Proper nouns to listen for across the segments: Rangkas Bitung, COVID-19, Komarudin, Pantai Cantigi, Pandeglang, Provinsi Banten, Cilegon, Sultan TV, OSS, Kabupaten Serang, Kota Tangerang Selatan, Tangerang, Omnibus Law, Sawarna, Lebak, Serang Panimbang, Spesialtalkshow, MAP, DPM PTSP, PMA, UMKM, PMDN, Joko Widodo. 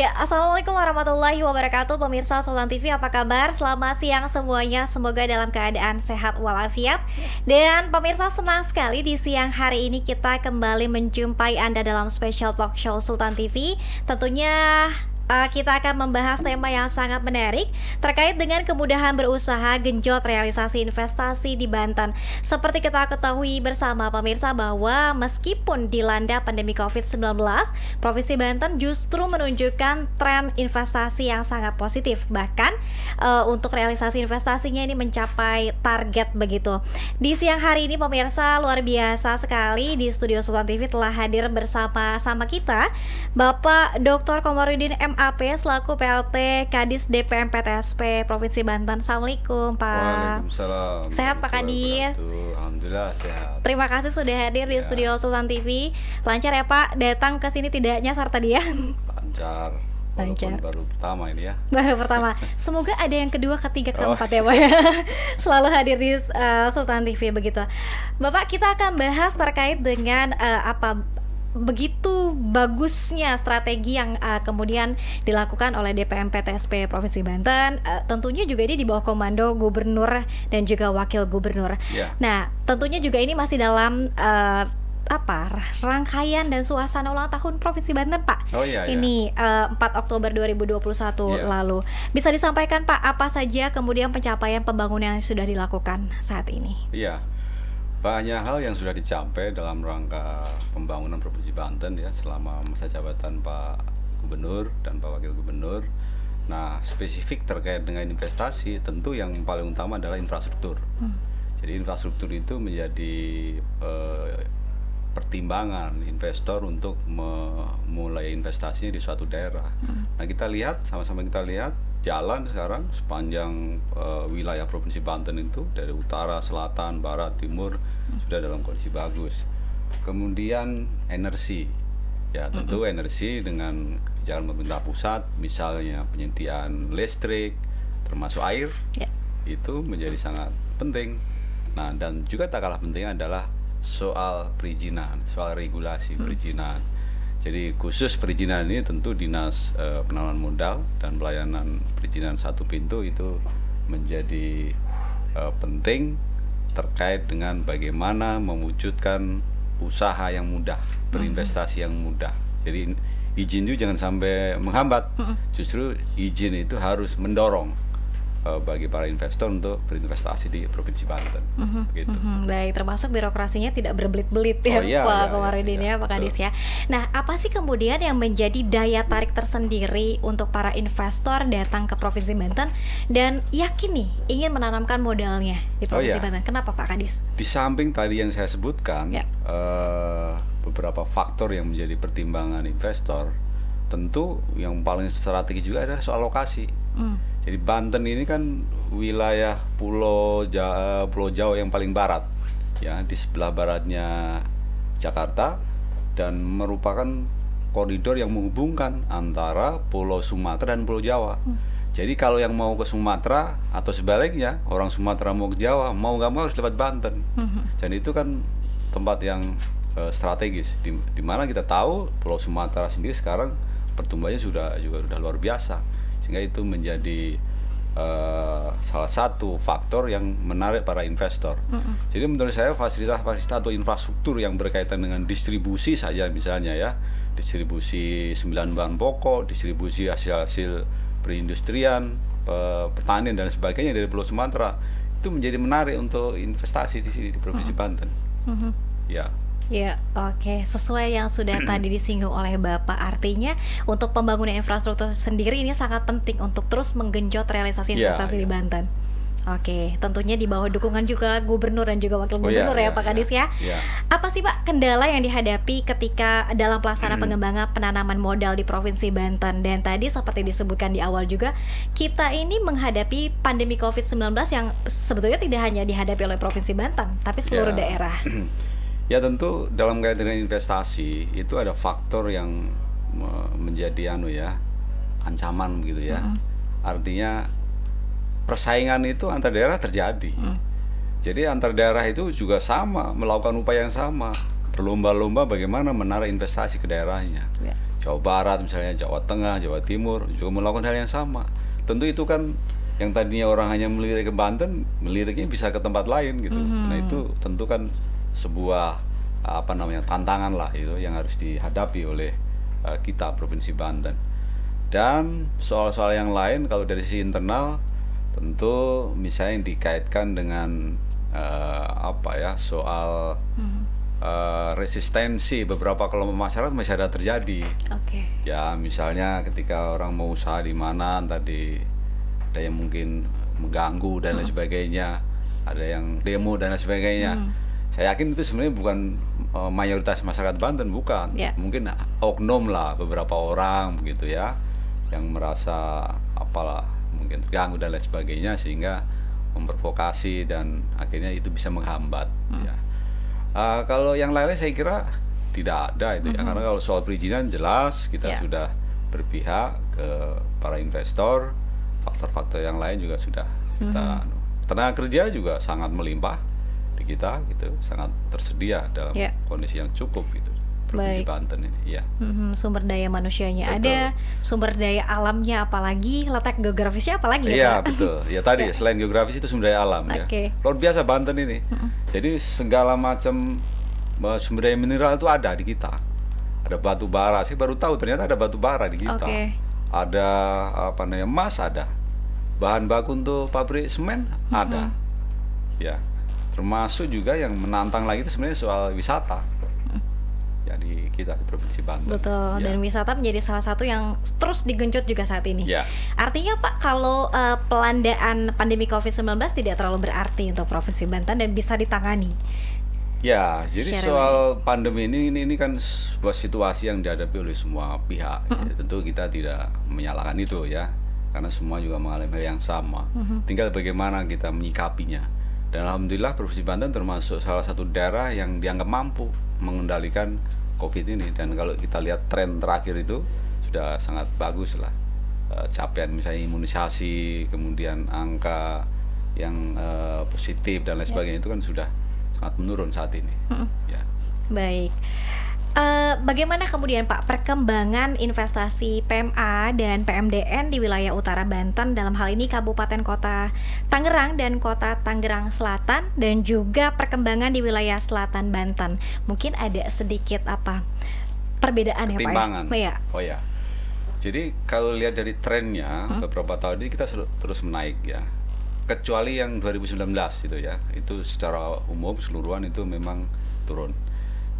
Ya, Assalamualaikum warahmatullahi wabarakatuh. Pemirsa Sultan TV, apa kabar? Selamat siang semuanya, semoga dalam keadaan sehat walafiat. Dan pemirsa, senang sekali di siang hari ini kita kembali menjumpai Anda dalam Spesial Talk Show Sultan TV. Tentunya kita akan membahas tema yang sangat menarik terkait dengan kemudahan berusaha, genjot realisasi investasi di Banten. Seperti kita ketahui bersama pemirsa bahwa meskipun dilanda pandemi COVID-19, Provinsi Banten justru menunjukkan tren investasi yang sangat positif. Bahkan untuk realisasi investasinya ini mencapai target begitu. Di siang hari ini pemirsa, luar biasa sekali di studio Sultan TV telah hadir bersama kita Bapak Dr. Komarudin MAP selaku PLT Kadis DPM PTSP Provinsi Banten. Assalamualaikum Pak. Waalaikumsalam. Sehat Pak Kadis? Alhamdulillah sehat. Terima kasih sudah hadir di studio Sultan TV. Lancar ya Pak, datang ke sini tidaknya serta dia? Lancar. Baru pertama ini ya. Baru pertama. Semoga ada yang kedua, ketiga, keempat ya Pak ya. Selalu hadir di Sultan TV begitu. Bapak, kita akan bahas terkait dengan begitu bagusnya strategi yang kemudian dilakukan oleh DPM PTSP Provinsi Banten. Tentunya juga ini di bawah komando gubernur dan juga wakil gubernur. Yeah. Nah, tentunya juga ini masih dalam rangkaian dan suasana ulang tahun Provinsi Banten, Pak. Ini 4 Oktober 2021 lalu. Bisa disampaikan Pak, apa saja kemudian pencapaian pembangunan yang sudah dilakukan saat ini? Iya. Banyak hal yang sudah dicapai dalam rangka pembangunan Provinsi Banten ya selama masa jabatan Pak Gubernur dan Pak Wakil Gubernur. Nah, spesifik terkait dengan investasi, tentu yang paling utama adalah infrastruktur. Jadi infrastruktur itu menjadi pertimbangan investor untuk memulai investasinya di suatu daerah. Nah, kita lihat, sama-sama kita lihat jalan sekarang sepanjang wilayah Provinsi Banten itu dari utara, selatan, barat, timur sudah dalam kondisi bagus. Kemudian energi, ya tentu energi dengan kebijakan pemerintah pusat, misalnya penyediaan listrik termasuk air itu menjadi sangat penting. Nah, dan juga tak kalah penting adalah soal perizinan, soal regulasi perizinan. Jadi khusus perizinan ini tentu Dinas Penanaman Modal dan pelayanan perizinan satu pintu itu menjadi penting terkait dengan bagaimana mewujudkan usaha yang mudah, berinvestasi yang mudah. Jadi izin itu jangan sampai menghambat, justru izin itu harus mendorong bagi para investor untuk berinvestasi di Provinsi Banten. Baik, termasuk birokrasinya tidak berbelit-belit ya Pak Komarudin ya, Pak Kadis ya. Nah, apa sih kemudian yang menjadi daya tarik tersendiri untuk para investor datang ke Provinsi Banten dan yakin nih ingin menanamkan modalnya di Provinsi Banten? Kenapa Pak Kadis? Di samping tadi yang saya sebutkan beberapa faktor yang menjadi pertimbangan investor, tentu yang paling strategis juga adalah soal lokasi. Jadi Banten ini kan wilayah Pulau Jawa yang paling barat, ya di sebelah baratnya Jakarta, dan merupakan koridor yang menghubungkan antara Pulau Sumatera dan Pulau Jawa. Jadi kalau yang mau ke Sumatera atau sebaliknya, orang Sumatera mau ke Jawa, mau nggak mau harus lewat Banten. Jadi itu kan tempat yang strategis, di mana kita tahu Pulau Sumatera sendiri sekarang pertumbuhannya sudah luar biasa. Sehingga itu menjadi salah satu faktor yang menarik para investor. Jadi menurut saya fasilitas-fasilitas atau infrastruktur yang berkaitan dengan distribusi saja misalnya ya, distribusi 9 bahan pokok, distribusi hasil-hasil perindustrian, pertanian dan sebagainya dari Pulau Sumatera, itu menjadi menarik untuk investasi di sini di Provinsi Banten. Ya, oke. Sesuai yang sudah tadi disinggung oleh Bapak, artinya untuk pembangunan infrastruktur sendiri ini sangat penting untuk terus menggenjot realisasi investasi di Banten. Oke, tentunya di bawah dukungan juga gubernur dan juga wakil gubernur ya Pak Kadis ya. Apa sih Pak kendala yang dihadapi ketika dalam pelaksanaan pengembangan penanaman modal di Provinsi Banten? Dan tadi seperti disebutkan di awal juga, kita ini menghadapi pandemi COVID-19 yang sebetulnya tidak hanya dihadapi oleh Provinsi Banten, tapi seluruh daerah. Ya tentu dalam kaitan dengan investasi itu ada faktor yang menjadi ancaman begitu ya. Artinya persaingan itu antar daerah terjadi. Jadi antar daerah itu juga sama melakukan upaya yang sama, berlomba-lomba bagaimana menarik investasi ke daerahnya. Jawa Barat, misalnya Jawa Tengah, Jawa Timur juga melakukan hal yang sama. Tentu itu kan yang tadinya orang hanya melirik ke Banten, meliriknya bisa ke tempat lain gitu. Nah itu tentu kan sebuah apa namanya tantangan lah itu yang harus dihadapi oleh kita Provinsi Banten. Dan soal-soal yang lain kalau dari sisi internal tentu misalnya yang dikaitkan dengan apa ya soal resistensi beberapa kelompok masyarakat masih ada terjadi. Ya misalnya ketika orang mau usaha di mana tadi ada yang mungkin mengganggu dan lain sebagainya, ada yang demo dan lain sebagainya. Saya yakin itu sebenarnya bukan mayoritas masyarakat Banten, bukan. Mungkin oknum lah beberapa orang begitu ya yang merasa apalah mungkin terganggu dan lain sebagainya sehingga memprovokasi dan akhirnya itu bisa menghambat. Ya. Kalau yang lain saya kira tidak ada itu ya, karena kalau soal perizinan jelas kita sudah berpihak ke para investor, faktor-faktor yang lain juga sudah kita tenaga kerja juga sangat melimpah di kita gitu, sangat tersedia dalam kondisi yang cukup gitu. Provinsi Banten ini, sumber daya manusianya ada, sumber daya alamnya apalagi, letak geografisnya apalagi ya. Betul. Ya tadi selain geografis itu sumber daya alam ya. Luar biasa Banten ini. Jadi segala macam sumber daya mineral itu ada di kita. Ada batu bara, saya baru tahu ternyata ada batu bara di kita. Ada apa namanya emas ada, bahan baku untuk pabrik semen ada. Ya. Termasuk juga yang menantang lagi itu sebenarnya soal wisata. Di kita di Provinsi Banten. Betul. Dan wisata menjadi salah satu yang terus digenjot juga saat ini. Artinya Pak, kalau pelandaan pandemi COVID-19 tidak terlalu berarti untuk Provinsi Banten dan bisa ditangani. Jadi soal pandemi ini kan sebuah situasi yang dihadapi oleh semua pihak. Tentu kita tidak menyalahkan itu ya, karena semua juga mengalami hal yang sama. Tinggal bagaimana kita menyikapinya. Dan alhamdulillah Provinsi Banten termasuk salah satu daerah yang dianggap mampu mengendalikan COVID ini. Dan kalau kita lihat tren terakhir itu sudah sangat bagus lah, capaian misalnya imunisasi, kemudian angka yang positif dan lain sebagainya itu kan sudah sangat menurun saat ini. Baik, bagaimana kemudian Pak perkembangan investasi PMA dan PMDN di wilayah utara Banten, dalam hal ini Kabupaten Kota Tangerang dan Kota Tangerang Selatan, dan juga perkembangan di wilayah selatan Banten? Mungkin ada sedikit apa perbedaan ya Pak? Ketimbangan. Oh ya. Jadi kalau lihat dari trennya beberapa tahun ini kita terus menaik ya, kecuali yang 2019 itu ya, itu secara umum keseluruhan itu memang turun.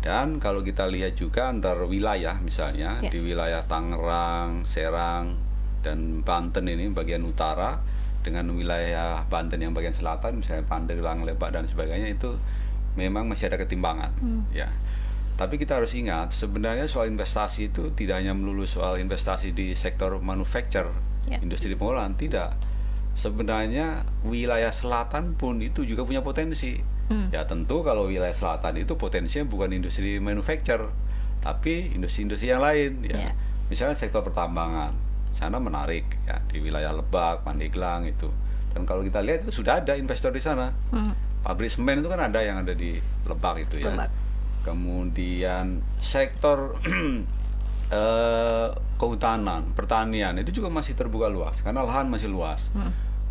Dan kalau kita lihat juga antar wilayah misalnya di wilayah Tangerang, Serang, dan Banten ini bagian utara dengan wilayah Banten yang bagian selatan misalnya Pandeglang, Lebak, dan sebagainya itu memang masih ada ketimbangan. Ya. Tapi kita harus ingat sebenarnya soal investasi itu tidak hanya melulu soal investasi di sektor manufaktur, industri pengolahan, tidak. Sebenarnya wilayah selatan pun itu juga punya potensi. Ya tentu kalau wilayah selatan itu potensinya bukan industri manufaktur, tapi industri-industri yang lain ya. Misalnya sektor pertambangan, sana menarik ya di wilayah Lebak, Pandeglang itu. Dan kalau kita lihat itu sudah ada investor di sana. Pabrik semen itu kan ada yang ada di Lebak itu ya. Kemudian sektor kehutanan, pertanian itu juga masih terbuka luas karena lahan masih luas.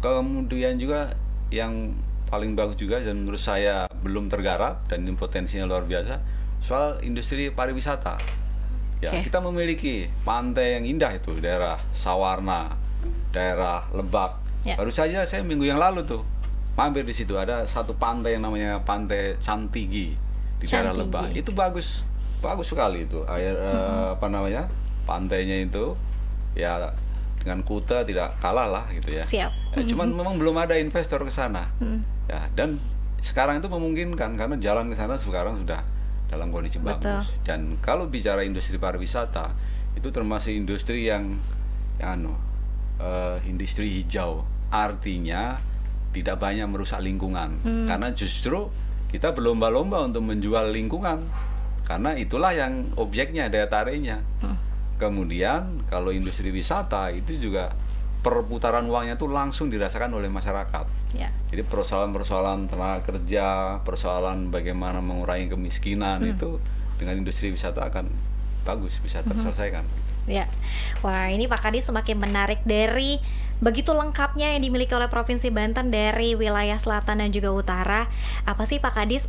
Kemudian juga yang paling bagus juga dan menurut saya belum tergarap dan potensinya luar biasa soal industri pariwisata. Ya, kita memiliki pantai yang indah itu, daerah Sawarna, daerah Lebak. Baru saja saya minggu yang lalu tuh mampir di situ, ada satu pantai yang namanya Pantai Cantigi di daerah Lebak. Itu bagus, bagus sekali itu air apa namanya pantainya itu ya. Dengan Kuta tidak kalah lah gitu ya. Ya cuman memang belum ada investor ke sana. Ya, dan sekarang itu memungkinkan karena jalan ke sana sekarang sudah dalam kondisi bagus. Dan kalau bicara industri pariwisata itu termasuk industri yang industri hijau. Artinya tidak banyak merusak lingkungan. Karena justru kita berlomba-lomba untuk menjual lingkungan. Karena itulah yang objeknya, daya tariknya. Kemudian kalau industri wisata itu juga perputaran uangnya tuh langsung dirasakan oleh masyarakat. Jadi persoalan-persoalan tenaga kerja, persoalan bagaimana mengurangi kemiskinan itu dengan industri wisata akan bagus bisa terselesaikan. Ya, wah ini Pak Kadis semakin menarik dari begitu lengkapnya yang dimiliki oleh Provinsi Banten dari wilayah selatan dan juga utara. Apa sih Pak Kadis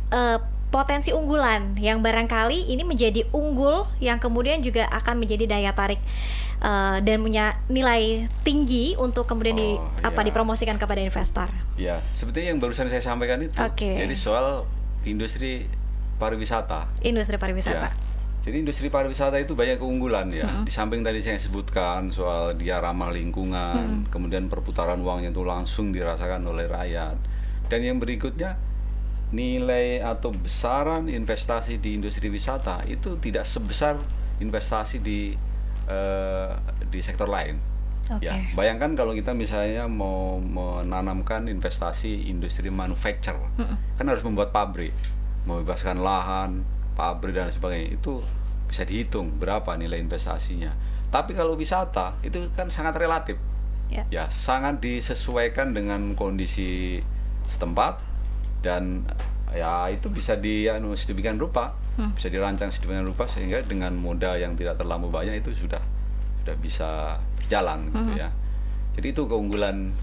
potensi unggulan yang barangkali ini menjadi unggul yang kemudian juga akan menjadi daya tarik dan punya nilai tinggi untuk kemudian dipromosikan kepada investor? Ya, seperti yang barusan saya sampaikan itu. Jadi soal industri pariwisata. Industri pariwisata. Ya. Jadi industri pariwisata itu banyak keunggulan ya. Di samping tadi saya sebutkan soal dia ramah lingkungan, kemudian perputaran uangnya itu langsung dirasakan oleh rakyat. Dan yang berikutnya nilai atau besaran investasi di industri wisata itu tidak sebesar investasi di sektor lain. Ya, bayangkan kalau kita misalnya mau menanamkan investasi industri manufaktur, kan harus membuat pabrik, membebaskan lahan, pabrik dan sebagainya, itu bisa dihitung berapa nilai investasinya. Tapi kalau wisata itu kan sangat relatif, ya sangat disesuaikan dengan kondisi setempat dan ya itu bisa sedemikian rupa, bisa dirancang sedemikian rupa sehingga dengan modal yang tidak terlalu banyak itu sudah bisa berjalan gitu ya. Jadi itu keunggulan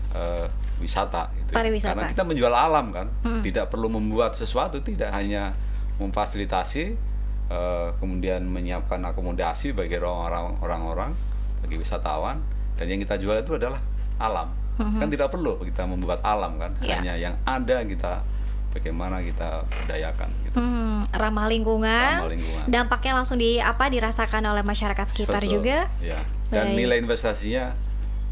wisata, gitu, pariwisata. Karena kita menjual alam kan, tidak perlu membuat sesuatu, tidak hanya memfasilitasi, kemudian menyiapkan akomodasi bagi orang-orang, bagi wisatawan, dan yang kita jual itu adalah alam. Kan tidak perlu kita membuat alam kan, hanya yang ada kita bagaimana kita berdayakan. Gitu. Ramah lingkungan, dampaknya langsung dirasakan oleh masyarakat sekitar juga. Ya. Dan nilai investasinya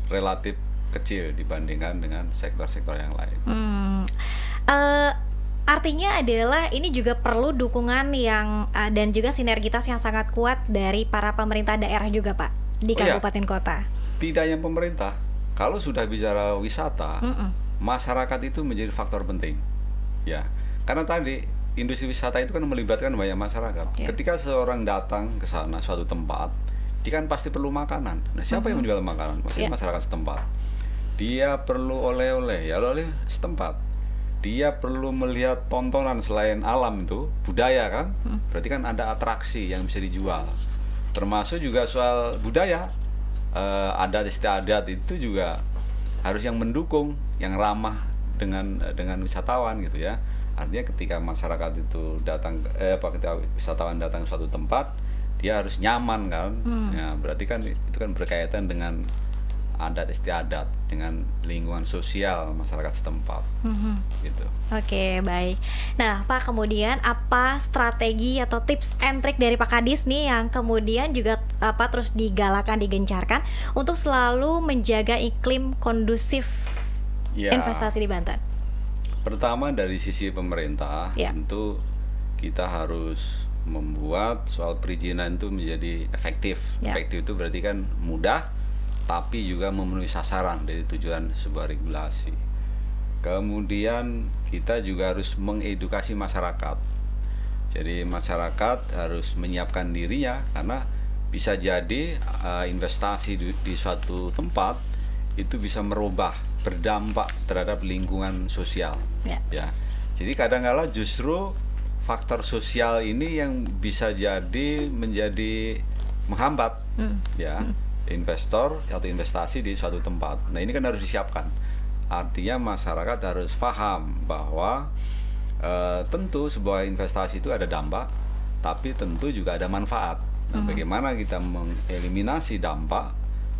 relatif kecil dibandingkan dengan sektor-sektor yang lain. Artinya adalah ini juga perlu dukungan yang dan juga sinergitas yang sangat kuat dari para pemerintah daerah juga Pak, di kabupaten kota. Tidak hanya pemerintah, kalau sudah bicara wisata, masyarakat itu menjadi faktor penting. Ya, karena tadi industri wisata itu kan melibatkan banyak masyarakat. Ketika seorang datang ke sana suatu tempat, dia kan pasti perlu makanan. Nah, siapa yang menjual makanan? Maksudnya masyarakat setempat. Dia perlu oleh-oleh, ya oleh setempat. Dia perlu melihat tontonan selain alam itu, budaya kan, berarti kan ada atraksi yang bisa dijual. Termasuk juga soal budaya, adat istiadat itu juga harus yang mendukung, yang ramah dengan wisatawan gitu ya. Artinya ketika masyarakat itu datang, ketika wisatawan datang ke suatu tempat, dia harus nyaman kan. Ya, berarti kan itu kan berkaitan dengan adat istiadat, dengan lingkungan sosial masyarakat setempat, gitu. Oke, baik. Nah, Pak, kemudian apa strategi atau tips and trick dari Pak Kadis nih yang kemudian juga terus digalakan, digencarkan untuk selalu menjaga iklim kondusif investasi di Banten? Pertama dari sisi pemerintah, tentu kita harus membuat soal perizinan itu menjadi efektif. Efektif itu berarti kan mudah, tapi juga memenuhi sasaran dari tujuan sebuah regulasi. Kemudian kita juga harus mengedukasi masyarakat. Jadi masyarakat harus menyiapkan dirinya karena bisa jadi investasi di suatu tempat itu bisa merubah, berdampak terhadap lingkungan sosial. Ya. Jadi kadang-kadang justru faktor sosial ini yang bisa jadi menjadi menghambat, investor atau investasi di suatu tempat. Nah ini kan harus disiapkan. Artinya masyarakat harus paham bahwa tentu sebuah investasi itu ada dampak, tapi tentu juga ada manfaat. Nah bagaimana kita mengeliminasi dampak,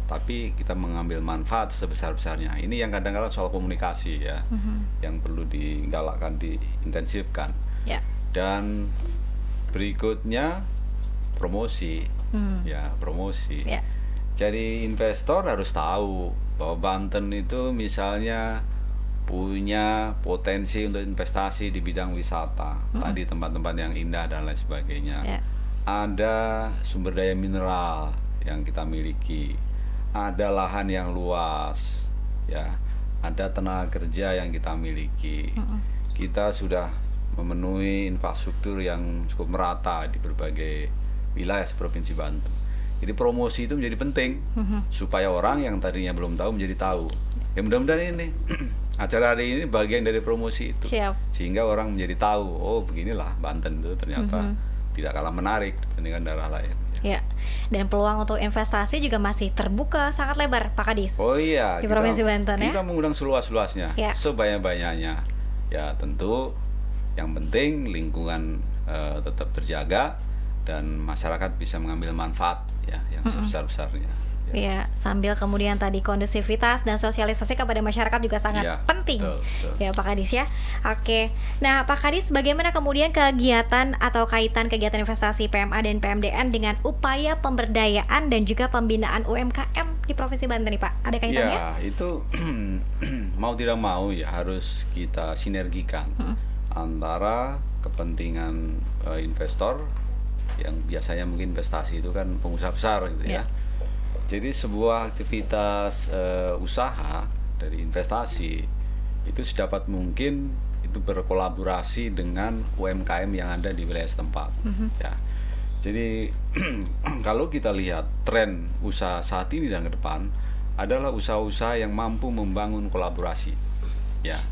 tapi kita mengambil manfaat sebesar-besarnya. Ini yang kadang-kadang soal komunikasi ya, yang perlu digalakkan, diintensifkan. Dan berikutnya promosi, promosi. Jadi investor harus tahu bahwa Banten itu misalnya punya potensi untuk investasi di bidang wisata, tadi tempat-tempat yang indah dan lain sebagainya. Ada sumber daya mineral yang kita miliki, ada lahan yang luas, ya, ada tenaga kerja yang kita miliki. Kita sudah memenuhi infrastruktur yang cukup merata di berbagai wilayah Provinsi Banten. Jadi promosi itu menjadi penting, supaya orang yang tadinya belum tahu menjadi tahu. Ya mudah-mudahan ini acara hari ini bagian dari promosi itu. Sehingga orang menjadi tahu, oh beginilah Banten itu ternyata tidak kalah menarik dibandingkan daerah lain. Ya, dan peluang untuk investasi juga masih terbuka sangat lebar, Pak Kadis. Oh iya, di Provinsi Banten ya. Kita mengundang seluas-luasnya, ya, sebanyak-banyaknya. Ya tentu yang penting lingkungan tetap terjaga dan masyarakat bisa mengambil manfaat ya yang sebesar-besarnya. Ya, sambil kemudian tadi kondusivitas dan sosialisasi kepada masyarakat juga sangat penting. Betul, betul. Ya Pak Kadis ya. Oke. Nah Pak Kadis, bagaimana kemudian kegiatan atau kaitan kegiatan investasi PMA dan PMDN dengan upaya pemberdayaan dan juga pembinaan UMKM di Provinsi Banten nih Pak? Ada kaitannya? Ya, itu mau tidak mau ya harus kita sinergikan antara kepentingan investor yang biasanya mungkin investasi itu kan pengusaha besar gitu ya. Jadi sebuah aktivitas usaha dari investasi itu sedapat mungkin itu berkolaborasi dengan UMKM yang ada di wilayah setempat. Ya. Jadi kalau kita lihat tren usaha saat ini dan ke depan adalah usaha-usaha yang mampu membangun kolaborasi. Ya.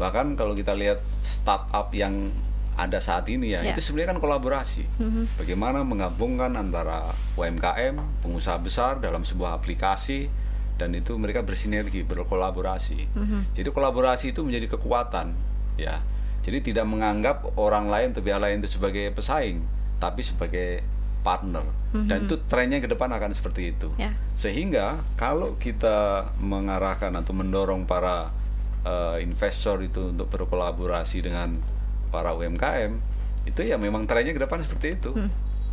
Bahkan kalau kita lihat startup yang ada saat ini ya, itu sebenarnya kan kolaborasi. Bagaimana menggabungkan antara UMKM, pengusaha besar dalam sebuah aplikasi, dan itu mereka bersinergi, berkolaborasi. Jadi kolaborasi itu menjadi kekuatan ya. Jadi tidak menganggap orang lain, pihak lain itu sebagai pesaing, tapi sebagai partner. Dan itu trennya ke depan akan seperti itu. Sehingga kalau kita mengarahkan atau mendorong para investor itu untuk berkolaborasi dengan para UMKM, itu ya memang trennya ke depan seperti itu.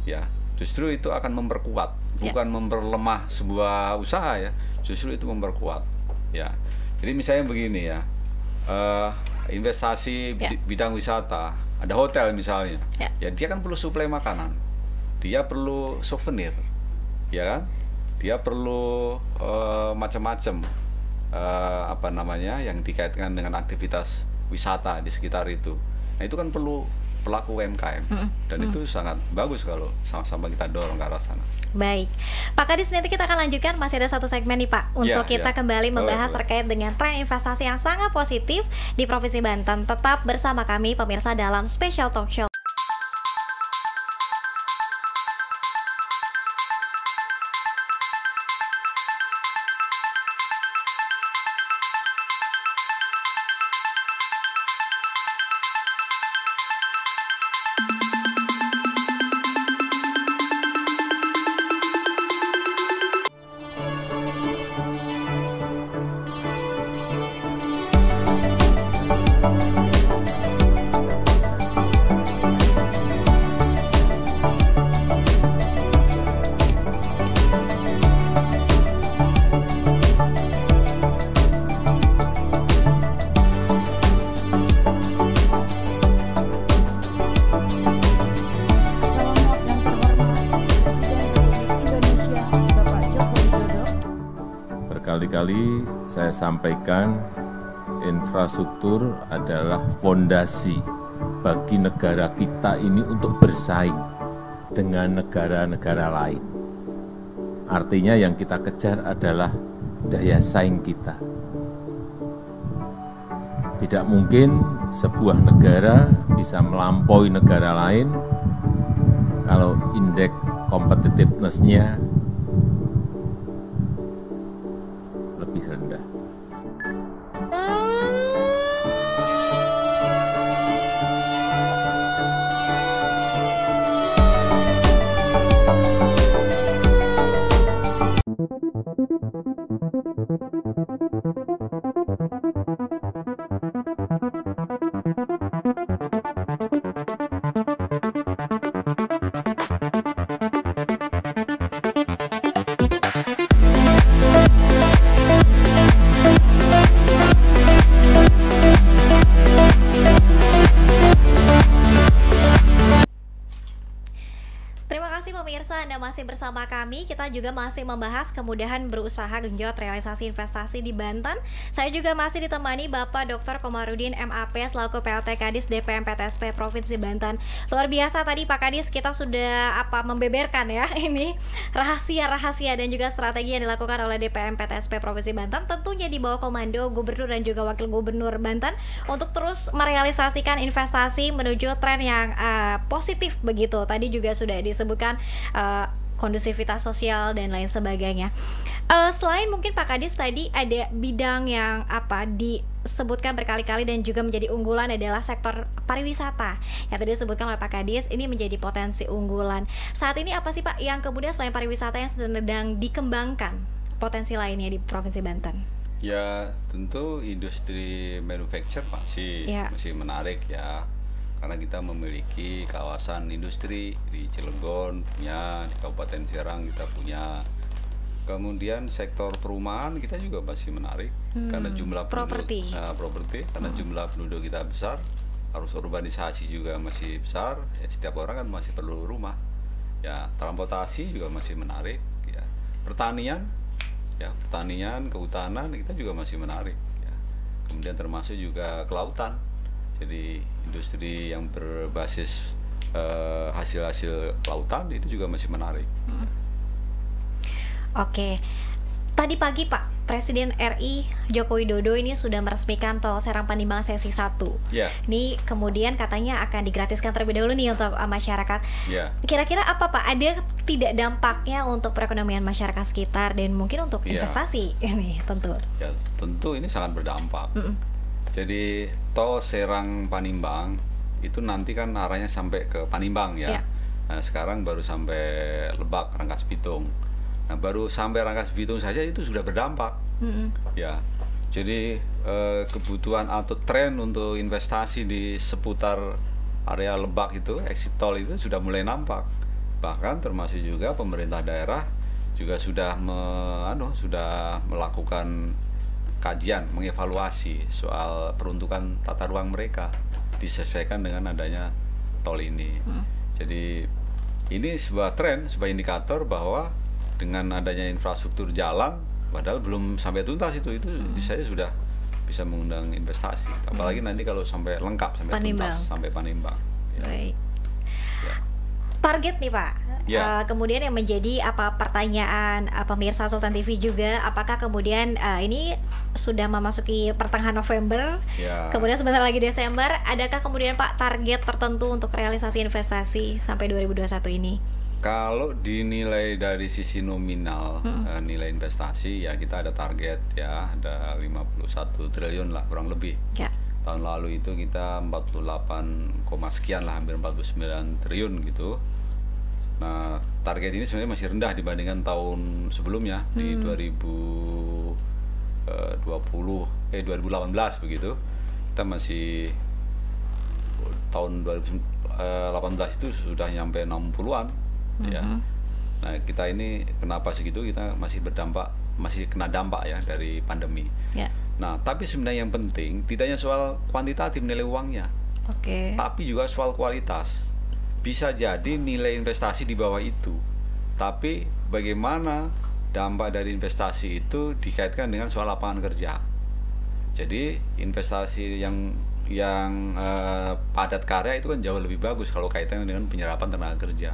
Ya, justru itu akan memperkuat, bukan memperlemah sebuah usaha ya. Justru itu memperkuat. Ya, jadi misalnya begini ya, investasi bidang wisata, ada hotel misalnya, ya dia kan perlu suplai makanan, dia perlu souvenir, ya kan? Dia perlu macam-macam apa namanya yang dikaitkan dengan aktivitas wisata di sekitar itu. Nah itu kan perlu pelaku UMKM dan itu sangat bagus kalau sama-sama kita dorong ke arah sana. Baik, Pak Kadis, nanti kita akan lanjutkan, masih ada satu segmen nih Pak untuk kita kembali membahas terkait dengan tren investasi yang sangat positif di Provinsi Banten. Tetap bersama kami pemirsa dalam Spesial Talk Show. Kali saya sampaikan, infrastruktur adalah fondasi bagi negara kita ini untuk bersaing dengan negara-negara lain. Artinya yang kita kejar adalah daya saing kita. Tidak mungkin sebuah negara bisa melampaui negara lain kalau indeks competitiveness-nya rendah. Bersama kami, kita juga masih membahas kemudahan berusaha genjot realisasi investasi di Banten. Saya juga masih ditemani Bapak Dr. Komarudin MAP selaku PLT Kadis DPM PTSP Provinsi Banten. Luar biasa tadi Pak Kadis, kita sudah membeberkan ya ini rahasia-rahasia dan juga strategi yang dilakukan oleh DPM PTSP Provinsi Banten, tentunya di bawah komando Gubernur dan juga Wakil Gubernur Banten untuk terus merealisasikan investasi menuju tren yang positif begitu. Tadi juga sudah disebutkan kondusivitas sosial dan lain sebagainya. Selain mungkin Pak Kadis tadi ada bidang yang apa disebutkan berkali-kali dan juga menjadi unggulan adalah sektor pariwisata yang tadi disebutkan oleh Pak Kadis, ini menjadi potensi unggulan. Saat ini apa sih Pak yang kemudian selain pariwisata yang sedang dikembangkan potensi lainnya di Provinsi Banten? Ya tentu industri manufaktur masih menarik ya, karena kita memiliki kawasan industri di Cilegon punya, di Kabupaten Serang kita punya. Kemudian sektor perumahan kita juga masih menarik karena jumlah properti jumlah penduduk kita besar, harus urbanisasi juga masih besar ya, setiap orang kan masih perlu rumah ya. Transportasi juga masih menarik ya, pertanian kehutanan kita juga masih menarik ya. Kemudian termasuk juga kelautan. Jadi industri yang berbasis hasil-hasil lautan itu juga masih menarik. Oke, tadi pagi Pak Presiden RI Joko Widodo ini sudah meresmikan tol Serang Panimbang sesi 1. Ini kemudian katanya akan digratiskan terlebih dahulu nih untuk masyarakat. Kira-kira apa Pak? Ada tidak dampaknya untuk perekonomian masyarakat sekitar dan mungkin untuk investasi ini tentu? Ya tentu ini sangat berdampak. Jadi tol Serang Panimbang itu nanti kan arahnya sampai ke Panimbang ya. Nah, sekarang baru sampai Lebak, Rangkas Bitung. Nah, baru sampai Rangkas Bitung saja itu sudah berdampak. Ya. Jadi kebutuhan atau tren untuk investasi di seputar area Lebak itu, exit tol itu sudah mulai nampak. Bahkan termasuk juga pemerintah daerah juga sudah melakukan kajian, mengevaluasi soal peruntukan tata ruang mereka disesuaikan dengan adanya tol ini. Jadi ini sebuah tren, sebuah indikator bahwa dengan adanya infrastruktur jalan, padahal belum sampai tuntas itu saya sudah bisa mengundang investasi. Apalagi nanti kalau sampai lengkap, sampai tuntas, sampai Panimbang. Baik. Target nih Pak. Kemudian yang menjadi pertanyaan pemirsa Sultan TV juga, apakah kemudian ini sudah memasuki pertengahan November, kemudian sebentar lagi Desember, adakah kemudian Pak target tertentu untuk realisasi investasi sampai 2021 ini? Kalau dinilai dari sisi nominal nilai investasi ya kita ada target ya, ada 51 triliun lah kurang lebih. Tahun lalu itu kita 48, sekian lah, hampir 49 triliun gitu. Nah, target ini sebenarnya masih rendah dibandingkan tahun sebelumnya di 2018 begitu. Kita masih tahun 2018 itu sudah nyampe 60-an ya. Nah, kita ini kenapa segitu? Kita masih kena dampak ya dari pandemi. Nah, tapi sebenarnya yang penting tidak hanya soal kuantitatif nilai uangnya, tapi juga soal kualitas. Bisa jadi nilai investasi di bawah itu, tapi bagaimana dampak dari investasi itu dikaitkan dengan soal lapangan kerja. Jadi investasi yang padat karya itu kan jauh lebih bagus kalau kaitannya dengan penyerapan tenaga kerja.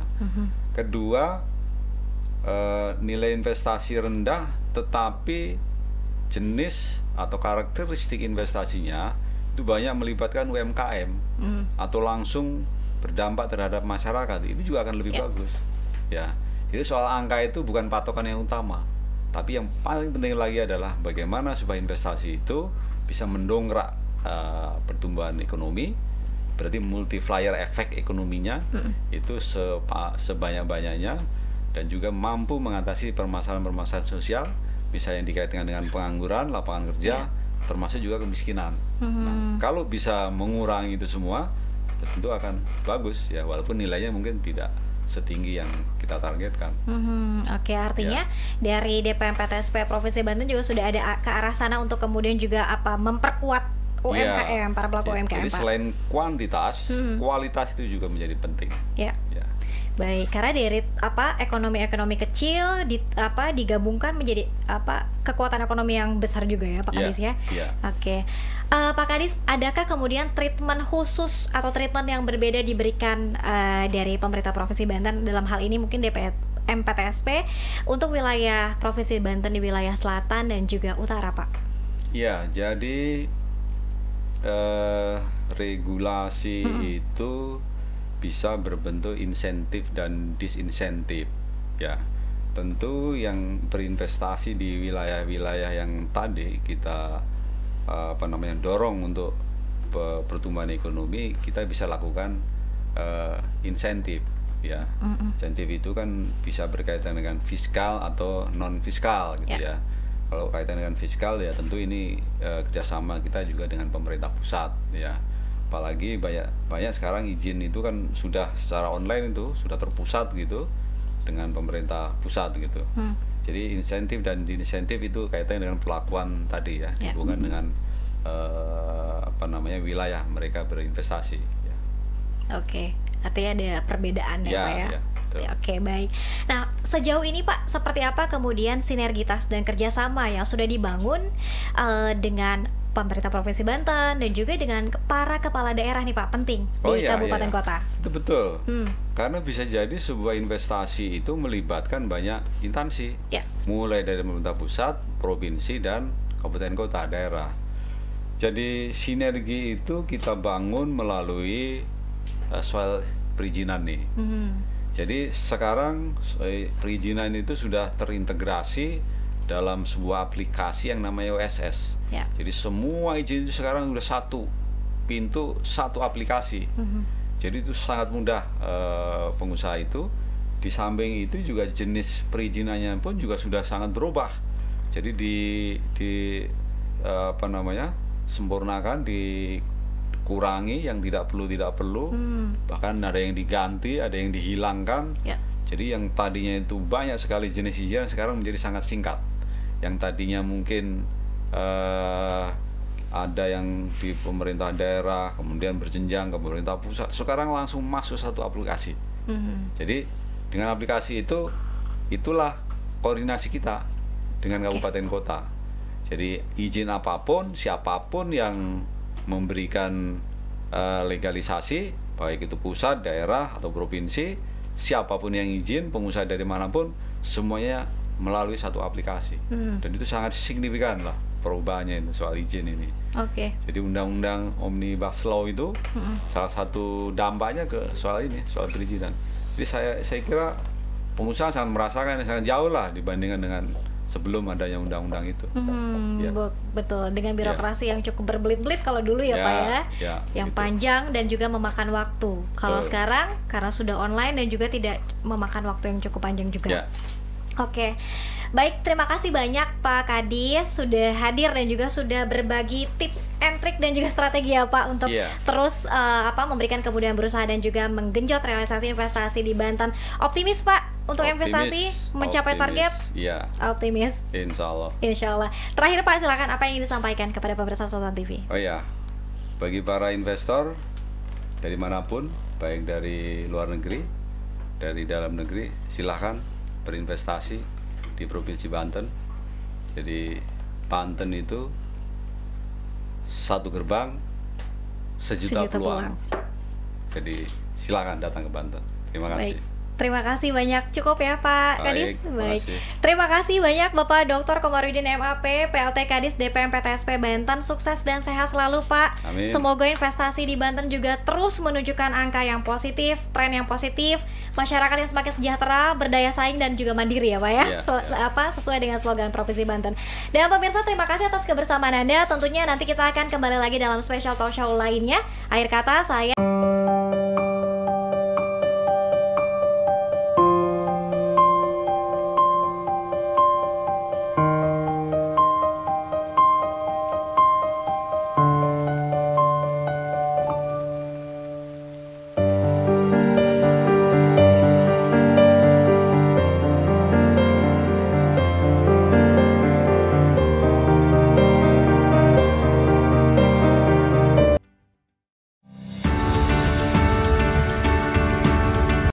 Kedua, nilai investasi rendah tetapi jenis atau karakteristik investasinya itu banyak melibatkan UMKM atau langsung berdampak terhadap masyarakat, itu juga akan lebih bagus ya. Jadi soal angka itu bukan patokan yang utama, tapi yang paling penting lagi adalah bagaimana supaya investasi itu bisa mendongkrak pertumbuhan ekonomi, berarti multiplier efek ekonominya itu sebanyak-banyaknya, dan juga mampu mengatasi permasalahan-permasalahan sosial, misalnya yang dikaitkan dengan pengangguran, lapangan kerja, termasuk juga kemiskinan. Nah, kalau bisa mengurangi itu semua, tentu akan bagus ya, walaupun nilainya mungkin tidak setinggi yang kita targetkan. Oke, artinya dari DPM PTSP Provinsi Banten juga sudah ada ke arah sana untuk kemudian juga memperkuat UMKM, para pelaku UMKM. Jadi selain kuantitas, kualitas itu juga menjadi penting. Baik, karena dari ekonomi-ekonomi kecil digabungkan menjadi kekuatan ekonomi yang besar juga ya Pak Kadis ya. Pak Kadis, adakah kemudian treatment khusus atau treatment yang berbeda diberikan dari pemerintah Provinsi Banten dalam hal ini mungkin DPM PTSP untuk wilayah Provinsi Banten di wilayah selatan dan juga utara Pak? Iya, jadi regulasi itu bisa berbentuk insentif dan disinsentif Ya, tentu yang berinvestasi di wilayah-wilayah yang tadi kita dorong untuk pertumbuhan ekonomi, kita bisa lakukan insentif, ya. Insentif itu kan bisa berkaitan dengan fiskal atau non fiskal, gitu ya. Kalau kaitan dengan fiskal, ya tentu ini kerjasama kita juga dengan pemerintah pusat, ya. Apalagi banyak sekarang izin itu kan sudah secara online, itu sudah terpusat gitu dengan pemerintah pusat gitu. Jadi insentif dan disinsentif itu kaitannya dengan perlakuan tadi, ya, hubungan dengan wilayah mereka berinvestasi. Ya. Oke, artinya ada perbedaan ya, Pak, ya. Oke, baik. Nah, sejauh ini Pak, seperti apa kemudian sinergitas dan kerjasama yang sudah dibangun dengan pemerintah Provinsi Banten dan juga dengan para kepala daerah nih Pak, penting di kabupaten kota? Itu betul, karena bisa jadi sebuah investasi itu melibatkan banyak instansi, mulai dari pemerintah pusat, provinsi, dan kabupaten kota daerah. Jadi sinergi itu kita bangun melalui soal perizinan nih. Jadi sekarang perizinan itu sudah terintegrasi dalam sebuah aplikasi yang namanya OSS. Jadi semua izin itu sekarang sudah satu pintu, satu aplikasi. Jadi itu sangat mudah pengusaha itu. Di samping itu juga jenis perizinannya pun juga sudah sangat berubah. Jadi disempurnakan, dikurangi yang tidak perlu, bahkan ada yang diganti, ada yang dihilangkan. Jadi yang tadinya itu banyak sekali jenis izin, sekarang menjadi sangat singkat. Yang tadinya mungkin ada yang di pemerintah daerah, kemudian berjenjang ke pemerintah pusat, sekarang langsung masuk satu aplikasi. Jadi dengan aplikasi itu, itulah koordinasi kita dengan kabupaten kota. Jadi izin apapun, siapapun yang memberikan legalisasi, baik itu pusat, daerah, atau provinsi, siapapun yang izin, pengusaha dari manapun, semuanya melalui satu aplikasi. Dan itu sangat signifikan lah perubahannya itu, soal izin ini. Jadi undang-undang Omnibus Law itu salah satu dampaknya ke soal ini, soal perizinan. Jadi saya kira pengusaha sangat merasakan, sangat jauh lah dibandingkan dengan sebelum adanya undang-undang itu. Betul, dengan birokrasi yang cukup berbelit-belit kalau dulu ya Pak ya, yang gitu, panjang dan juga memakan waktu. Kalau sekarang karena sudah online dan juga tidak memakan waktu yang cukup panjang juga. Oke, baik, terima kasih banyak Pak Kadis sudah hadir dan juga sudah berbagi tips and trick dan juga strategi ya Pak untuk terus memberikan kemudahan berusaha dan juga menggenjot realisasi investasi di Banten. Optimis Pak untuk investasi mencapai target? Optimis. Insya Allah. Terakhir Pak, silakan, apa yang ingin disampaikan kepada pemirsa Sultan TV? Bagi para investor dari manapun, baik dari luar negeri, dari dalam negeri, silahkan berinvestasi di Provinsi Banten. Jadi Banten itu satu gerbang, sejuta peluang. Jadi silahkan datang ke Banten. Terima kasih. Baik. Terima kasih banyak, cukup ya Pak Kadis. Baik. Terima kasih banyak Bapak Dr. Komarudin MAP, PLT Kadis DPM PTSP Banten. Sukses dan sehat selalu Pak. Amin. Semoga investasi di Banten juga terus menunjukkan angka yang positif, tren yang positif, masyarakat yang semakin sejahtera, berdaya saing dan juga mandiri ya Pak ya. Sesuai dengan slogan Provinsi Banten. Dan pemirsa, terima kasih atas kebersamaan Anda. Tentunya nanti kita akan kembali lagi dalam Spesial Talk Show lainnya. Akhir kata saya